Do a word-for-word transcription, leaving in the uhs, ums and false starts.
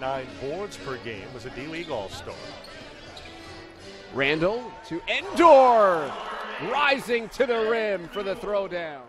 nine boards per game, was a D-League All-Star. Randall to Ndour, rising to the rim for the throwdown.